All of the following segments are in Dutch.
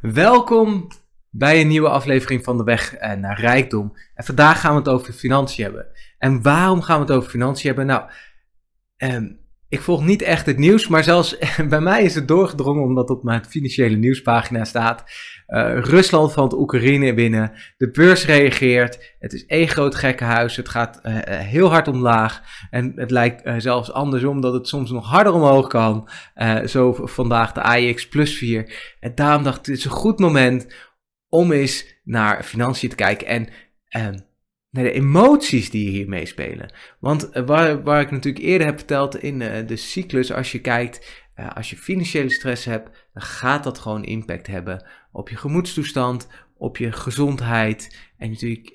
Welkom bij een nieuwe aflevering van de Weg naar Rijkdom. En vandaag gaan we het over financiën hebben. En waarom gaan we het over financiën hebben? Nou, ik volg niet echt het nieuws, maar zelfs bij mij is het doorgedrongen omdat op mijn financiële nieuwspagina staat. Rusland valt Oekraïne binnen, de beurs reageert, het is één groot gekkenhuis, het gaat heel hard omlaag en het lijkt zelfs andersom dat het soms nog harder omhoog kan. Zo vandaag de AEX plus 4. En daarom dacht ik, dit is een goed moment om eens naar financiën te kijken en naar de emoties die hier meespelen. Want waar ik natuurlijk eerder heb verteld in de cyclus, als je kijkt, als je financiële stress hebt, dan gaat dat gewoon impact hebben op je gemoedstoestand, op je gezondheid. En natuurlijk,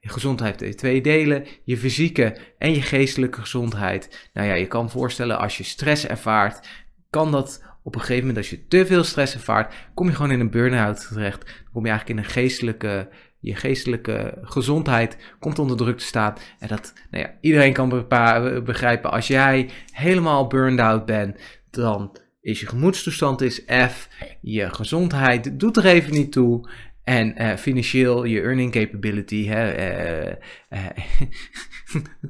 je gezondheid heeft twee delen, je fysieke en je geestelijke gezondheid. Nou ja, je kan voorstellen als je stress ervaart, kan dat op een gegeven moment, als je te veel stress ervaart, kom je gewoon in een burn-out terecht. Dan kom je eigenlijk in een je geestelijke gezondheid komt onder druk te staan. En dat, nou ja, iedereen kan begrijpen, als jij helemaal burned out bent, dan is je gemoedstoestand is F, je gezondheid doet er even niet toe. En financieel, je earning capability,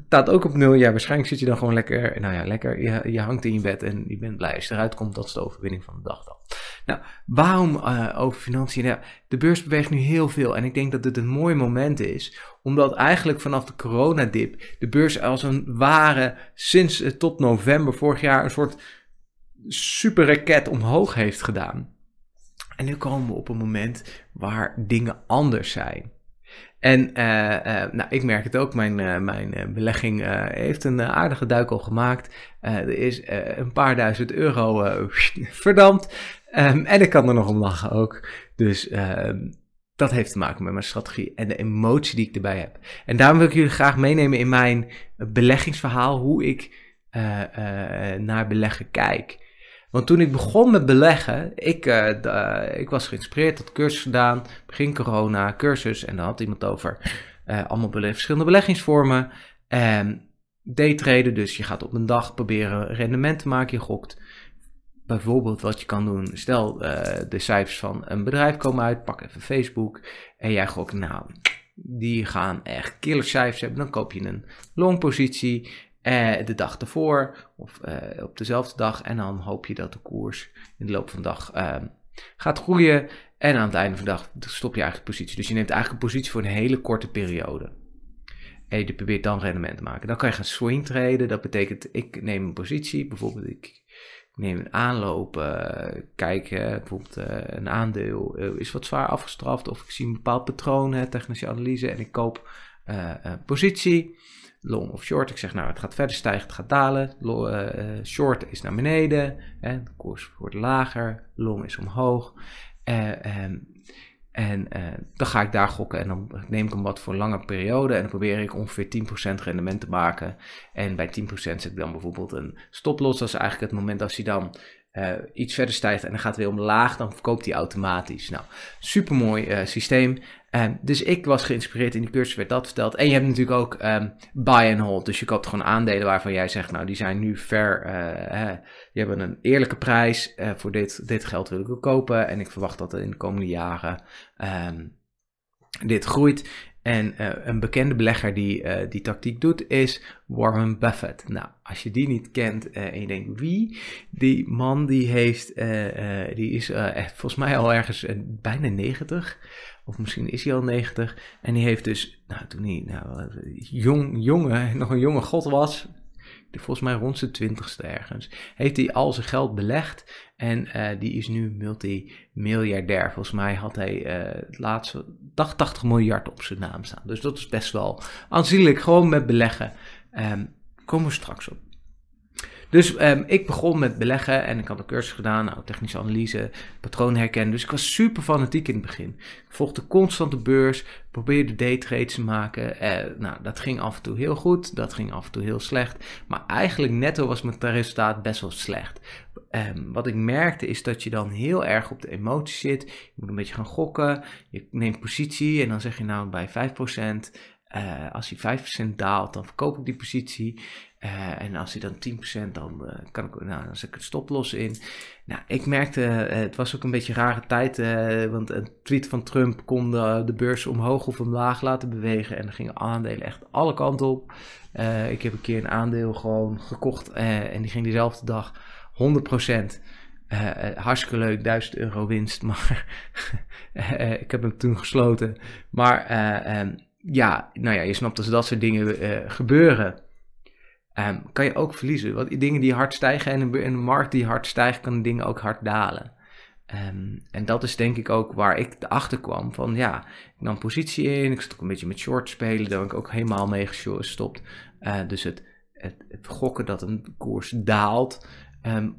staat ook op nul. Ja, waarschijnlijk zit je dan gewoon lekker, nou ja, je hangt in je bed en je bent blij als je eruit komt. Dat is de overwinning van de dag dan. Nou, waarom over financiën? Nou, de beurs beweegt nu heel veel en ik denk dat dit een mooi moment is, omdat eigenlijk vanaf de coronadip de beurs als een ware, sinds tot november vorig jaar, een soort superraket omhoog heeft gedaan. En nu komen we op een moment waar dingen anders zijn. En nou, ik merk het ook, mijn belegging heeft een aardige duik al gemaakt. Er is een paar duizend euro verdampt. En ik kan er nog om lachen ook. Dus dat heeft te maken met mijn strategie en de emotie die ik erbij heb. En daarom wil ik jullie graag meenemen in mijn beleggingsverhaal, hoe ik naar beleggen kijk. Want toen ik begon met beleggen, ik was geïnspireerd, had cursus gedaan, begin corona, cursus. En dan had iemand over allemaal verschillende beleggingsvormen. Daytraden, dus je gaat op een dag proberen rendement te maken, je gokt. Bijvoorbeeld wat je kan doen, stel de cijfers van een bedrijf komen uit, pak even Facebook en jij gokt, nou, die gaan echt killercijfers hebben. Dan koop je een longpositie. De dag ervoor of op dezelfde dag en dan hoop je dat de koers in de loop van de dag gaat groeien en aan het einde van de dag stop je eigen positie. Dus je neemt eigenlijk een positie voor een hele korte periode en je probeert dan rendement te maken. Dan kan je gaan swing traden, dat betekent ik neem een positie, bijvoorbeeld ik neem een aanloop, kijk bijvoorbeeld een aandeel is wat zwaar afgestraft of ik zie een bepaald patroon, technische analyse en ik koop een positie. Long of short, ik zeg nou het gaat verder stijgen, het gaat dalen, short is naar beneden, de koers wordt lager, long is omhoog dan ga ik daar gokken en dan neem ik hem wat voor een lange periode en dan probeer ik ongeveer 10% rendement te maken en bij 10% zet ik dan bijvoorbeeld een stoploss, dat is eigenlijk het moment als hij dan iets verder stijgt en dan gaat het weer omlaag, dan verkoopt hij automatisch. Nou, supermooi systeem. Dus ik was geïnspireerd, in die cursus werd dat verteld. En je hebt natuurlijk ook buy and hold. Dus je koopt gewoon aandelen waarvan jij zegt, nou die zijn nu fair. Die hebben een eerlijke prijs. Voor dit geld wil ik ook kopen. En ik verwacht dat in de komende jaren dit groeit. En een bekende belegger die die tactiek doet is Warren Buffett. Nou, als je die niet kent en je denkt wie, die man die heeft, die is volgens mij al ergens bijna 90. Of misschien is hij al 90. En die heeft dus, nou toen hij nog een jonge god was, volgens mij rond zijn 20ste ergens, heeft hij al zijn geld belegd. En die is nu multimiljardair. Volgens mij had hij het laatste dag 80 miljard op zijn naam staan. Dus dat is best wel aanzienlijk. Gewoon met beleggen. Komen we straks op. Dus ik begon met beleggen en ik had een cursus gedaan. Nou, technische analyse, patroon herkennen. Dus ik was super fanatiek in het begin. Ik volgde constant de beurs, probeerde daytrades te maken. Nou, dat ging af en toe heel goed, dat ging af en toe heel slecht. Maar eigenlijk netto was mijn resultaat best wel slecht. Wat ik merkte is dat je dan heel erg op de emotie zit. Je moet een beetje gaan gokken. Je neemt positie en dan zeg je nou bij 5%. Als die 5% daalt, dan verkoop ik die positie. En als hij dan 10%, dan kan ik, nou, dan zet ik het stoploss in. Nou, ik merkte, het was ook een beetje een rare tijd, want een tweet van Trump kon de beurs omhoog of omlaag laten bewegen. En er gingen aandelen echt alle kanten op. Ik heb een keer een aandeel gewoon gekocht en die ging diezelfde dag 100%. Hartstikke leuk, 1000 euro winst, maar ik heb hem toen gesloten. Maar ja, nou ja, je snapt, als dat soort dingen gebeuren, kan je ook verliezen. Want dingen die hard stijgen en een markt die hard stijgt, kan dingen ook hard dalen. En dat is denk ik ook waar ik erachter kwam van, ja, ik nam positie in, ik zat ook een beetje met short spelen, daar ben ik ook helemaal mee gestopt. Dus het gokken dat een koers daalt,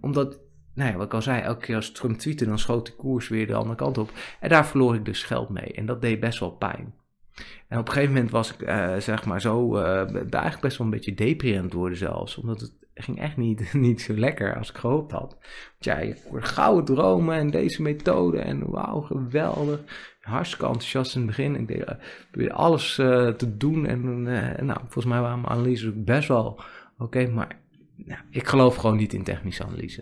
omdat, nou ja, wat ik al zei, elke keer als Trump tweette, dan schoot de koers weer de andere kant op. En daar verloor ik dus geld mee. En dat deed best wel pijn. En op een gegeven moment was ik, zeg maar zo, eigenlijk best wel een beetje deprimerend worden zelfs. Omdat het ging echt niet zo lekker als ik gehoopt had. Want ja, je hoort gouden dromen en deze methode en wauw, geweldig. Hartstikke enthousiast in het begin. Ik deed alles te doen en nou, volgens mij waren mijn analyses best wel oké, maar... Nou, ik geloof gewoon niet in technische analyse.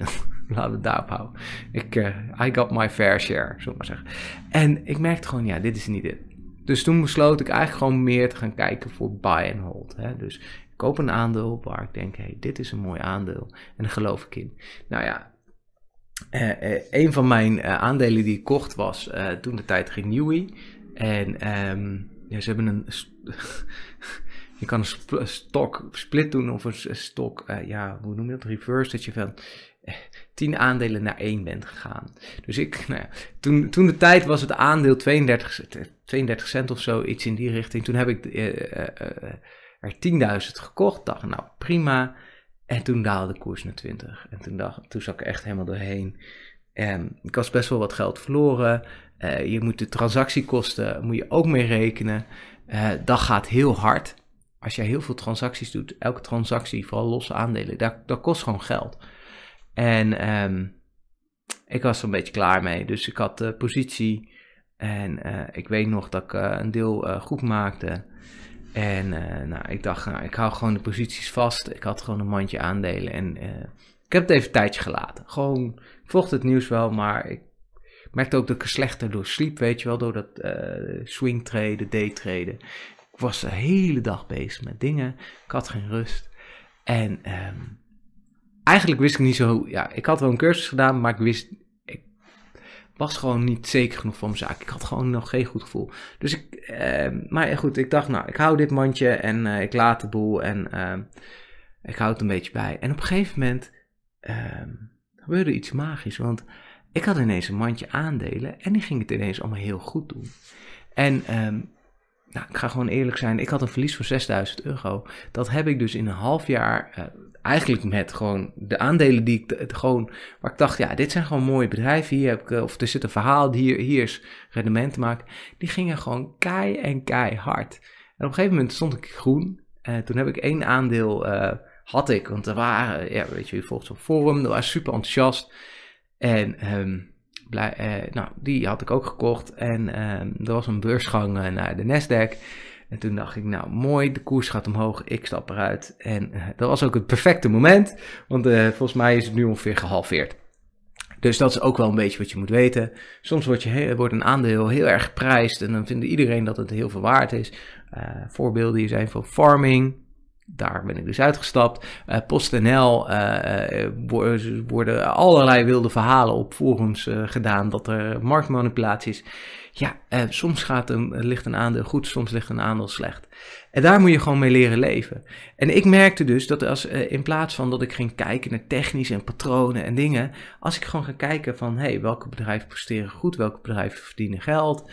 Laten we het daarop houden. I got my fair share, zullen we maar zeggen. En ik merkte gewoon, ja, dit is niet het. Dus toen besloot ik eigenlijk gewoon meer te gaan kijken voor buy and hold. Hè. Dus ik koop een aandeel waar ik denk, hey, dit is een mooi aandeel. En daar geloof ik in. Nou ja, een van mijn aandelen die ik kocht was toen de tijd Renewi. En ja, ze hebben een... Je kan een split doen of een stok, ja, hoe noem je dat, reverse, dat je van 10 aandelen naar 1 bent gegaan. Dus ik, nou ja, toen de tijd was het aandeel 32 cent of zo, iets in die richting. Toen heb ik er 10.000 gekocht, dacht nou prima. En toen daalde de koers naar 20. En toen zat ik echt helemaal doorheen. Ik was best wel wat geld verloren. Je moet de transactiekosten moet je ook mee rekenen. Dat gaat heel hard. Als jij heel veel transacties doet, elke transactie, vooral losse aandelen, dat kost gewoon geld. En ik was er een beetje klaar mee. Dus ik had de positie en ik weet nog dat ik een deel goed maakte. En nou, ik dacht, nou, ik hou gewoon de posities vast. Ik had gewoon een mandje aandelen en ik heb het even een tijdje gelaten. Gewoon, ik volgde het nieuws wel, maar ik merkte ook dat ik er slechter door sliep, weet je wel, door dat swing traden, day traden. Ik was de hele dag bezig met dingen. Ik had geen rust. En eigenlijk wist ik niet zo... Ja, ik had wel een cursus gedaan, maar ik was gewoon niet zeker genoeg van mijn zaak. Ik had gewoon nog geen goed gevoel. Dus ik... maar goed, ik dacht, nou, ik hou dit mandje en ik laat de boel en ik hou het een beetje bij. En op een gegeven moment gebeurde iets magisch. Want ik had ineens een mandje aandelen en die ging het ineens allemaal heel goed doen. En... nou, ik ga gewoon eerlijk zijn, ik had een verlies van 6000 euro. Dat heb ik dus in een half jaar, eigenlijk met gewoon de aandelen die ik, waar ik dacht, ja, dit zijn gewoon mooie bedrijven. Hier heb ik, of er zit een verhaal, hier is rendement te maken. Die gingen gewoon keihard. En op een gegeven moment stond ik groen. Toen heb ik één aandeel, had ik, want er waren, ja, weet je, je volgt zo'n forum, er waren super enthousiast. En... nou, die had ik ook gekocht en er was een beursgang naar de Nasdaq. En toen dacht ik, nou mooi, de koers gaat omhoog, ik stap eruit. En dat was ook het perfecte moment, want volgens mij is het nu ongeveer gehalveerd. Dus dat is ook wel een beetje wat je moet weten. Soms wordt een aandeel heel erg geprijsd en dan vindt iedereen dat het heel veel waard is. Voorbeelden hier zijn van farming. Daar ben ik dus uitgestapt. PostNL worden allerlei wilde verhalen op forums gedaan dat er marktmanipulatie is. Ja, soms ligt een aandeel goed, soms ligt een aandeel slecht. En daar moet je gewoon mee leren leven. En ik merkte dus dat als, in plaats van dat ik ging kijken naar technisch en patronen en dingen, als ik gewoon ga kijken van, hey, welke bedrijven presteren goed, welke bedrijven verdienen geld,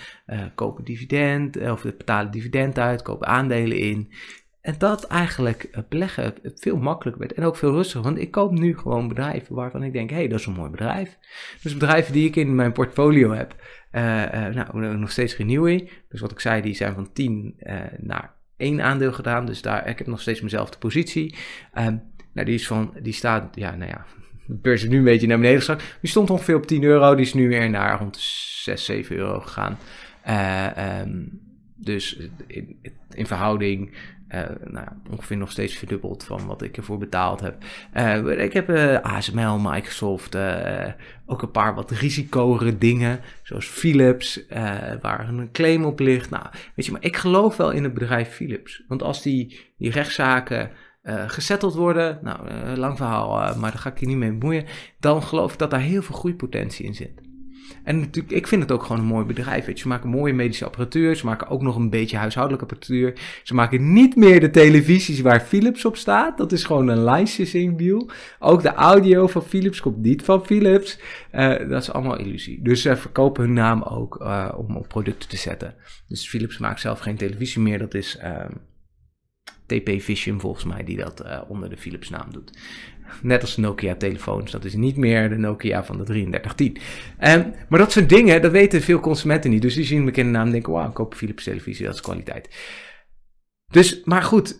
kopen dividend, of betalen dividend uit, kopen aandelen in. En dat eigenlijk beleggen veel makkelijker werd en ook veel rustiger. Want ik koop nu gewoon bedrijven waarvan ik denk, hey, dat is een mooi bedrijf. Dus bedrijven die ik in mijn portfolio heb, nou, nog steeds Renewi. Dus wat ik zei, die zijn van 10 naar 1 aandeel gedaan. Dus daar, ik heb nog steeds mijnzelfde positie. Nou, die staat, ja, nou ja, de beurs is nu een beetje naar beneden gezakt. Die stond ongeveer op 10 euro, die is nu weer naar rond 6, 7 euro gegaan. Dus in verhouding nou, ongeveer nog steeds verdubbeld van wat ik ervoor betaald heb. Ik heb ASML, Microsoft, ook een paar wat risicogere dingen. Zoals Philips, waar een claim op ligt. Nou, weet je, maar ik geloof wel in het bedrijf Philips. Want als die rechtszaken gesetteld worden, nou, lang verhaal, maar daar ga ik je niet mee bemoeien. Dan geloof ik dat daar heel veel groeipotentie in zit. En natuurlijk, ik vind het ook gewoon een mooi bedrijf. Weet je. Ze maken mooie medische apparatuur. Ze maken ook nog een beetje huishoudelijke apparatuur. Ze maken niet meer de televisies waar Philips op staat. Dat is gewoon een licensing deal. Ook de audio van Philips komt niet van Philips. Dat is allemaal illusie. Dus ze verkopen hun naam ook om op producten te zetten. Dus Philips maakt zelf geen televisie meer. Dat is TP Vision volgens mij die dat onder de Philips naam doet. Net als Nokia telefoons, dat is niet meer de Nokia van de 3310. Maar dat soort dingen, dat weten veel consumenten niet. Dus die zien een bekende naam en denken, wauw, ik koop een Philips televisie, dat is kwaliteit. Dus, maar goed,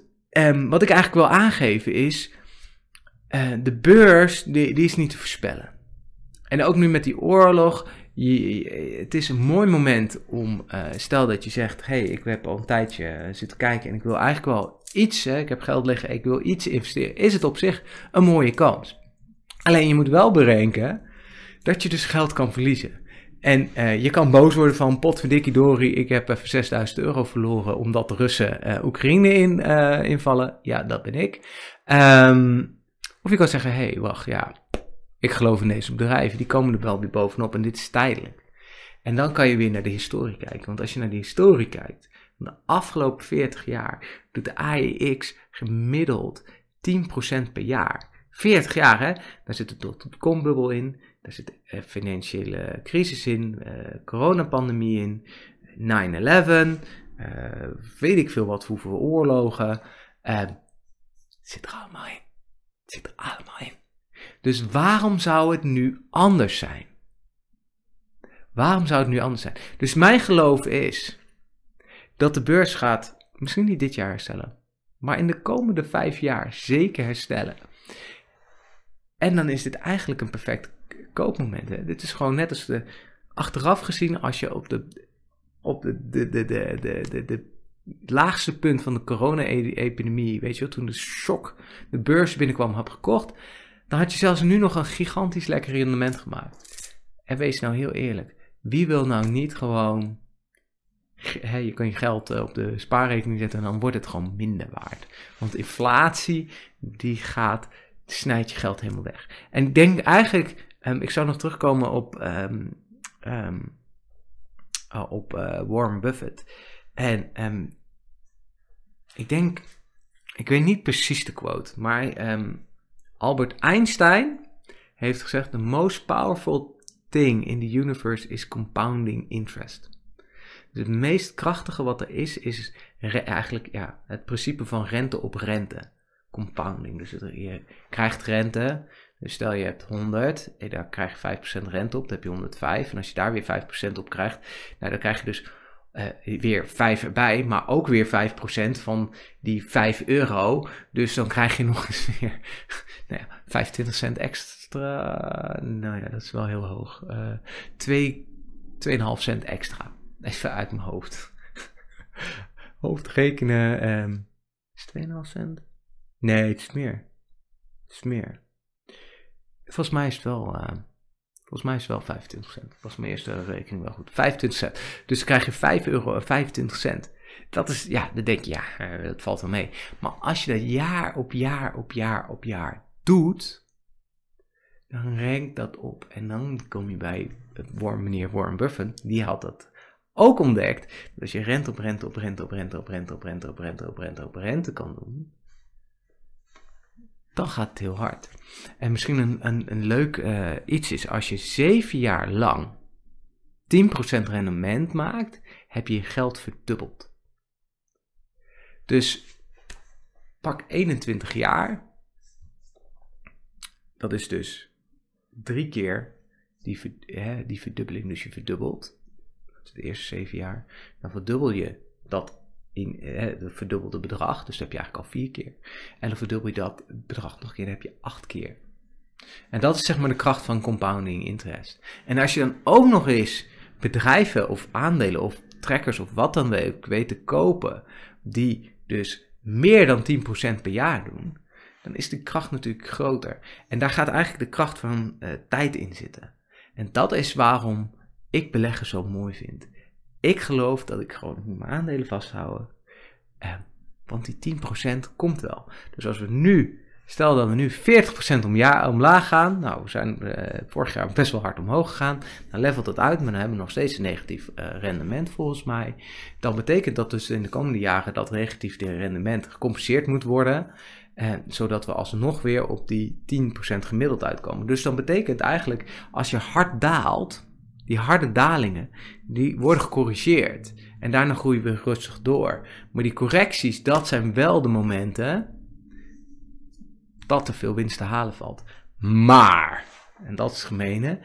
wat ik eigenlijk wil aangeven is, de beurs, die is niet te voorspellen. En ook nu met die oorlog, het is een mooi moment om, stel dat je zegt, hey, ik heb al een tijdje zitten kijken en ik wil eigenlijk wel iets, hè, ik heb geld liggen, ik wil iets investeren, is het op zich een mooie kans. Alleen je moet wel berekenen dat je dus geld kan verliezen. En je kan boos worden van potverdikkidorie, ik heb even 6000 euro verloren omdat de Russen Oekraïne invallen. Ja, dat ben ik. Of je kan zeggen, hey, wacht, ja, ik geloof in deze bedrijven, die komen er wel weer bovenop en dit is tijdelijk. En dan kan je weer naar de historie kijken, want als je naar de historie kijkt, de afgelopen 40 jaar doet de AEX gemiddeld 10% per jaar. 40 jaar, hè? Daar zit de dotcom-bubbel in, daar zit de financiële crisis in, coronapandemie in, 9-11, weet ik veel wat, hoeveel oorlogen. Zit er allemaal in. Zit er allemaal in. Dus waarom zou het nu anders zijn? Waarom zou het nu anders zijn? Dus mijn geloof is dat de beurs gaat, misschien niet dit jaar herstellen, maar in de komende 5 jaar zeker herstellen. En dan is dit eigenlijk een perfect koopmoment. Hè? Dit is gewoon net als achteraf gezien, als je op de laagste punt van de corona-epidemie, weet je wel, toen de shock de beurs binnenkwam, had gekocht, dan had je zelfs nu nog een gigantisch lekker rendement gemaakt. En wees nou heel eerlijk, wie wil nou niet gewoon, je kan je geld op de spaarrekening zetten en dan wordt het gewoon minder waard. Want inflatie, snijdt je geld helemaal weg. En ik denk eigenlijk, ik zou nog terugkomen op Warren Buffett. En ik denk, ik weet niet precies de quote, maar Albert Einstein heeft gezegd, the most powerful thing in the universe is compounding interest. Dus het meest krachtige wat er is, is eigenlijk ja, het principe van rente op rente. Compounding. Dus je krijgt rente. Dus stel je hebt 100, en daar krijg je 5% rente op, dan heb je 105. En als je daar weer 5% op krijgt, nou, dan krijg je dus weer 5 erbij, maar ook weer 5% van die 5 euro. Dus dan krijg je nog eens weer 25 cent extra. Nou ja, dat is wel heel hoog. 2,5 cent extra. Even uit mijn hoofd. Hoofdrekenen. Is het 2,5 cent? Nee, het is meer. Het is meer. Volgens mij is het wel, 25 cent. Dat was mijn eerste rekening wel goed. 25 cent. Dus dan krijg je 5 euro en 25 cent. Dat is, ja, dan denk je, ja, dat valt wel mee. Maar als je dat jaar op jaar op jaar op jaar doet, dan rankt dat op. En dan kom je bij meneer Warren Buffett. Die had dat ook ontdekt, dat als je rente op rente op rente op rente op rente op rente op rente op rente op rente kan doen, dan gaat het heel hard. En misschien een leuk iets is, als je 7 jaar lang 10% rendement maakt, heb je je geld verdubbeld. Dus pak 21 jaar, dat is dus 3 keer die verdubbeling, dus je verdubbelt. De eerste 7 jaar, dan verdubbel je dat in het verdubbelde bedrag, dus dat heb je eigenlijk al 4 keer. En dan verdubbel je dat bedrag nog een keer, dan heb je 8 keer. En dat is zeg maar de kracht van compounding interest. En als je dan ook nog eens bedrijven of aandelen of trekkers of wat dan ook weet te kopen, die dus meer dan 10% per jaar doen, dan is de kracht natuurlijk groter. En daar gaat eigenlijk de kracht van tijd in zitten. En dat is waarom ik beleggen zo mooi vind. Ik geloof dat ik gewoon mijn aandelen vasthouden, want die 10% komt wel. Dus als we nu, stel dat we nu 40% omlaag gaan, nou we zijn vorig jaar best wel hard omhoog gegaan, dan levelt dat uit, maar dan hebben we nog steeds een negatief rendement volgens mij. Dat betekent dat dus in de komende jaren dat negatief rendement gecompenseerd moet worden, zodat we alsnog weer op die 10% gemiddeld uitkomen. Dus dat betekent eigenlijk, als je hard daalt, die harde dalingen, die worden gecorrigeerd. En daarna groeien we rustig door. Maar die correcties, dat zijn wel de momenten dat er veel winst te halen valt. Maar, en dat is het gemene,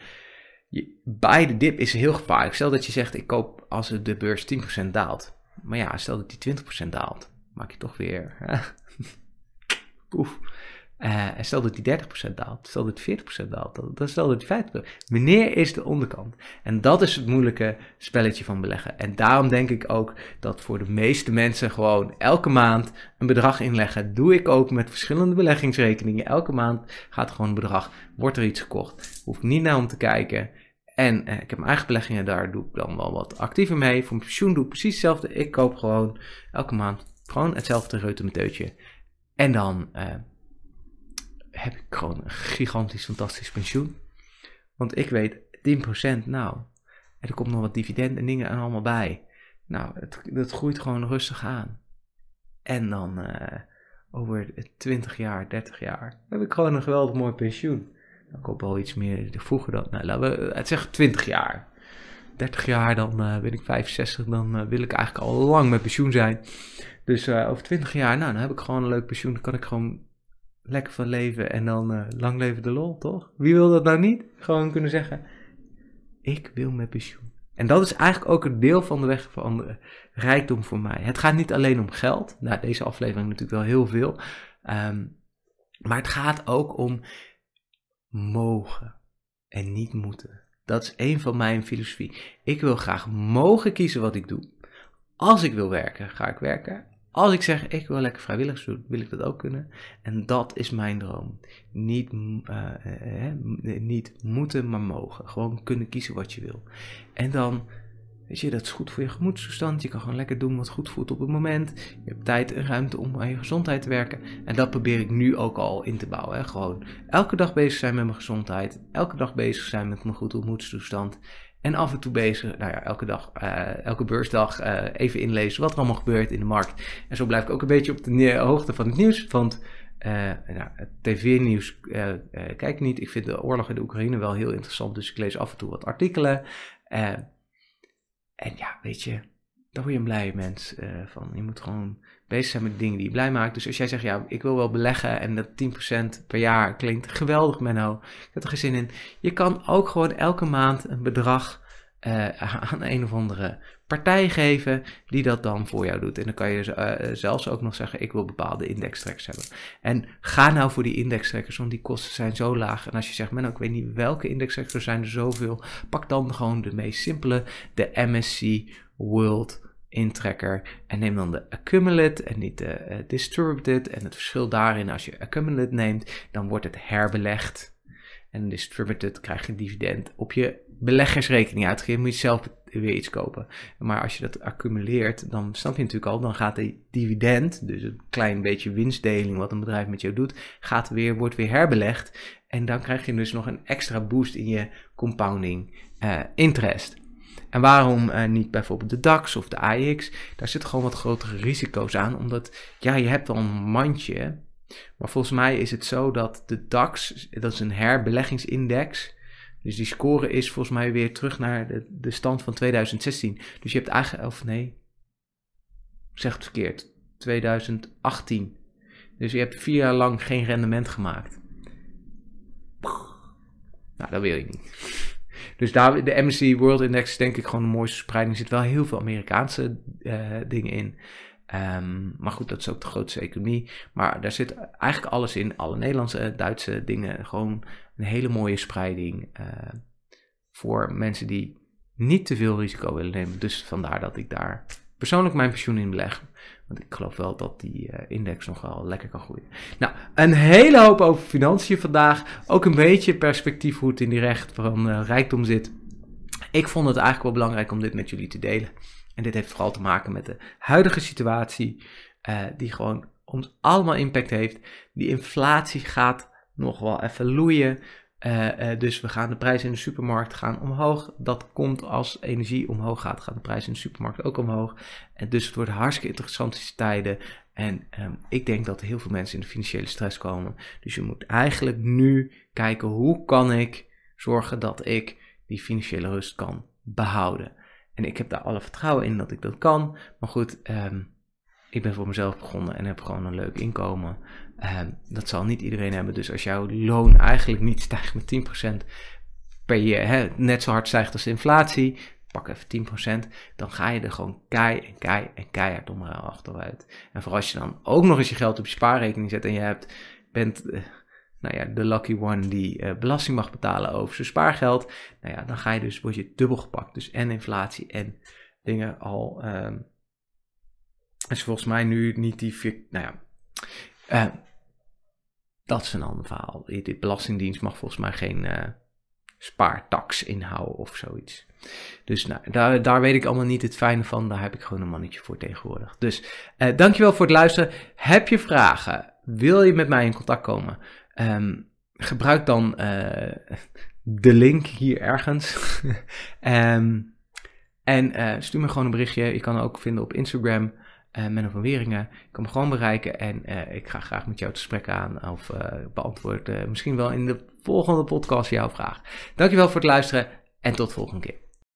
bij de dip is heel gevaarlijk. Stel dat je zegt, ik koop als de beurs 10% daalt. Maar ja, stel dat die 20% daalt, maak je toch weer poef. En stel dat die 30% daalt, stel dat die 40% daalt, dan stel dat die 50%. Wanneer is de onderkant? En dat is het moeilijke spelletje van beleggen. En daarom denk ik ook dat voor de meeste mensen gewoon elke maand een bedrag inleggen. Doe ik ook met verschillende beleggingsrekeningen. Elke maand gaat gewoon een bedrag, wordt er iets gekocht. Hoef ik niet naar om te kijken. En ik heb mijn eigen beleggingen, daar doe ik dan wel wat actiever mee. Voor mijn pensioen doe ik precies hetzelfde. Ik koop gewoon elke maand gewoon hetzelfde reutemeteutje. En dan heb ik gewoon een gigantisch fantastisch pensioen. Want ik weet 10%, nou, en er komt nog wat dividend en dingen en allemaal bij. Nou, dat groeit gewoon rustig aan. En dan over 20 jaar, 30 jaar, heb ik gewoon een geweldig mooi pensioen. Dan koop ik wel iets meer vroeger dan, nou, laten we het zeggen 20 jaar. 30 jaar, dan ben ik 65, dan wil ik eigenlijk al lang met pensioen zijn. Dus over 20 jaar, nou, dan heb ik gewoon een leuk pensioen, dan kan ik gewoon lekker van leven en dan lang leven de lol, toch? Wie wil dat nou niet? Gewoon kunnen zeggen, ik wil met pensioen. En dat is eigenlijk ook een deel van de weg van de rijkdom voor mij. Het gaat niet alleen om geld. Nou, deze aflevering natuurlijk wel heel veel. Maar het gaat ook om mogen en niet moeten. Dat is een van mijn filosofie. Ik wil graag mogen kiezen wat ik doe. Als ik wil werken, ga ik werken. Als ik zeg, ik wil lekker vrijwilligers doen, wil ik dat ook kunnen. En dat is mijn droom. Niet moeten, maar mogen. Gewoon kunnen kiezen wat je wil. En dan, weet je, dat is goed voor je gemoedstoestand. Je kan gewoon lekker doen wat goed voelt op het moment. Je hebt tijd en ruimte om aan je gezondheid te werken. En dat probeer ik nu ook al in te bouwen. Hè? Gewoon elke dag bezig zijn met mijn gezondheid. Elke dag bezig zijn met mijn goede gemoedstoestand. En af en toe bezig, nou ja, elke beursdag even inlezen wat er allemaal gebeurt in de markt. En zo blijf ik ook een beetje op de hoogte van het nieuws. Want nou, het tv-nieuws kijk ik niet. Ik vind de oorlog in de Oekraïne wel heel interessant. Dus ik lees af en toe wat artikelen. En ja, weet je, daar word je een blij mens van. Je moet gewoon bezig zijn met de dingen die je blij maakt. Dus als jij zegt, ja, ik wil wel beleggen en dat 10% per jaar klinkt geweldig, Menno. Ik heb er geen zin in. Je kan ook gewoon elke maand een bedrag aan een of andere partij geven die dat dan voor jou doet. En dan kan je zelfs ook nog zeggen, ik wil bepaalde indextrekkers hebben. En ga nou voor die indextrekkers, want die kosten zijn zo laag. En als je zegt, Menno, ik weet niet welke indextrekkers, er zijn er zoveel. Pak dan gewoon de meest simpele, de MSCI World intrekker, en neem dan de accumulate en niet de distributed. En het verschil daarin, als je accumulate neemt, dan wordt het herbelegd. En distributed krijg je dividend op je beleggersrekening uitgeven. Moet je zelf weer iets kopen. Maar als je dat accumuleert, dan snap je natuurlijk al, dan gaat die dividend, dus een klein beetje winstdeling wat een bedrijf met jou doet, wordt weer herbelegd. En dan krijg je dus nog een extra boost in je compounding interest. En waarom niet bijvoorbeeld de DAX of de AEX? Daar zitten gewoon wat grotere risico's aan. Omdat, ja, je hebt al een mandje. Maar volgens mij is het zo dat de DAX, dat is een herbeleggingsindex. Dus die score is volgens mij weer terug naar de stand van 2016. Dus je hebt eigenlijk, of nee, ik zeg het verkeerd, 2018. Dus je hebt 4 jaar lang geen rendement gemaakt. Nou, dat wil je niet. Dus daar, de MSCI World Index is denk ik gewoon een mooie verspreiding. Er zit wel heel veel Amerikaanse dingen in. Maar goed, dat is ook de grootste economie. Maar daar zit eigenlijk alles in. Alle Nederlandse, Duitse dingen. Gewoon een hele mooie spreiding voor mensen die niet te veel risico willen nemen. Dus vandaar dat ik daar persoonlijk mijn pensioen in beleg. Want ik geloof wel dat die index nog wel lekker kan groeien. Nou, een hele hoop over financiën vandaag. Ook een beetje perspectief hoe het in die recht van rijkdom zit. Ik vond het eigenlijk wel belangrijk om dit met jullie te delen. En dit heeft vooral te maken met de huidige situatie. Die gewoon ons allemaal impact heeft. Die inflatie gaat nog wel even loeien. Dus we gaan de prijzen in de supermarkt gaan omhoog. Dat komt als energie omhoog gaat, gaan de prijzen in de supermarkt ook omhoog. En dus het worden hartstikke interessante tijden. En ik denk dat heel veel mensen in de financiële stress komen. Dus je moet eigenlijk nu kijken hoe kan ik zorgen dat ik die financiële rust kan behouden. En ik heb daar alle vertrouwen in dat ik dat kan. Maar goed, ik ben voor mezelf begonnen en heb gewoon een leuk inkomen. Dat zal niet iedereen hebben. Dus als jouw loon eigenlijk niet stijgt met 10% per jaar, net zo hard stijgt als de inflatie, pak even 10%, dan ga je er gewoon keihard onderaan achteruit. En vooral als je dan ook nog eens je geld op je spaarrekening zet en je bent de lucky one die belasting mag betalen over zijn spaargeld, dan ga je dus, word je dubbel gepakt. Dus en inflatie en dingen al. Dus volgens mij nu niet die dat is een ander verhaal. De Belastingdienst mag volgens mij geen spaartax inhouden of zoiets. Dus daar weet ik allemaal niet het fijne van. Daar heb ik gewoon een mannetje voor tegenwoordig. Dus dankjewel voor het luisteren. Heb je vragen? Wil je met mij in contact komen? Gebruik dan de link hier ergens. Stuur me gewoon een berichtje. Je kan het ook vinden op Instagram. Menno Van Weringen, ik kan me gewoon bereiken en ik ga graag met jou het gesprek aan of beantwoord misschien wel in de volgende podcast jouw vraag. Dankjewel voor het luisteren en tot de volgende keer.